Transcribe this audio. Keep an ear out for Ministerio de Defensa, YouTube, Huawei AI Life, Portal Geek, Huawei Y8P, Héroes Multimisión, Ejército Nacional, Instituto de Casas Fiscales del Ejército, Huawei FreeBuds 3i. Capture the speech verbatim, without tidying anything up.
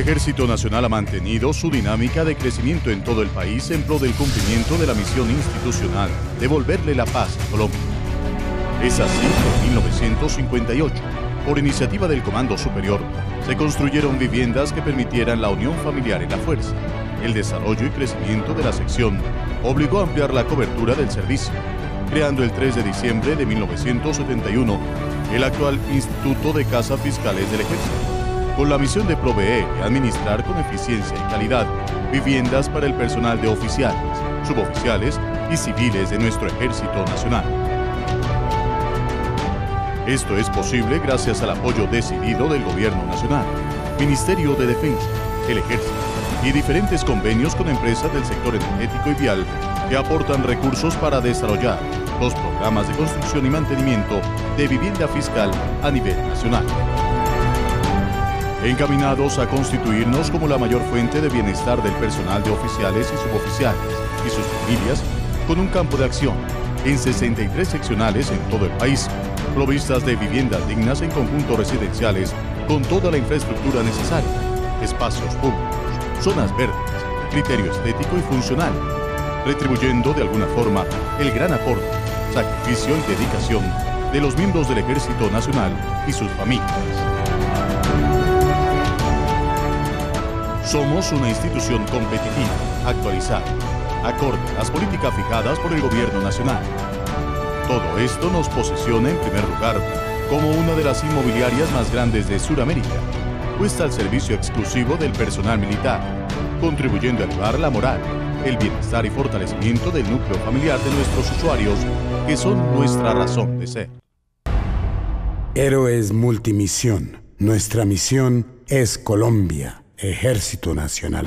Ejército Nacional ha mantenido su dinámica de crecimiento en todo el país en pro del cumplimiento de la misión institucional, devolverle la paz a Colombia. Es así que en mil novecientos cincuenta y ocho, por iniciativa del Comando Superior, se construyeron viviendas que permitieran la unión familiar en la fuerza. El desarrollo y crecimiento de la sección obligó a ampliar la cobertura del servicio, creando el tres de diciembre de mil novecientos setenta y uno el actual Instituto de Casas Fiscales del Ejército, con la misión de proveer y administrar con eficiencia y calidad viviendas para el personal de oficiales, suboficiales y civiles de nuestro Ejército Nacional. Esto es posible gracias al apoyo decidido del Gobierno Nacional, Ministerio de Defensa, el Ejército y diferentes convenios con empresas del sector energético y vial que aportan recursos para desarrollar los programas de construcción y mantenimiento de vivienda fiscal a nivel nacional, encaminados a constituirnos como la mayor fuente de bienestar del personal de oficiales y suboficiales y sus familias, con un campo de acción en sesenta y tres seccionales en todo el país, provistas de viviendas dignas en conjuntos residenciales con toda la infraestructura necesaria, espacios públicos, zonas verdes, criterio estético y funcional, retribuyendo de alguna forma el gran aporte, sacrificio y dedicación de los miembros del Ejército Nacional y sus familias. Somos una institución competitiva, actualizada, acorde a las políticas fijadas por el Gobierno Nacional. Todo esto nos posiciona en primer lugar como una de las inmobiliarias más grandes de Sudamérica, puesta al servicio exclusivo del personal militar, contribuyendo a elevar la moral, el bienestar y fortalecimiento del núcleo familiar de nuestros usuarios, que son nuestra razón de ser. Héroes Multimisión. Nuestra misión es Colombia. Ejército Nacional.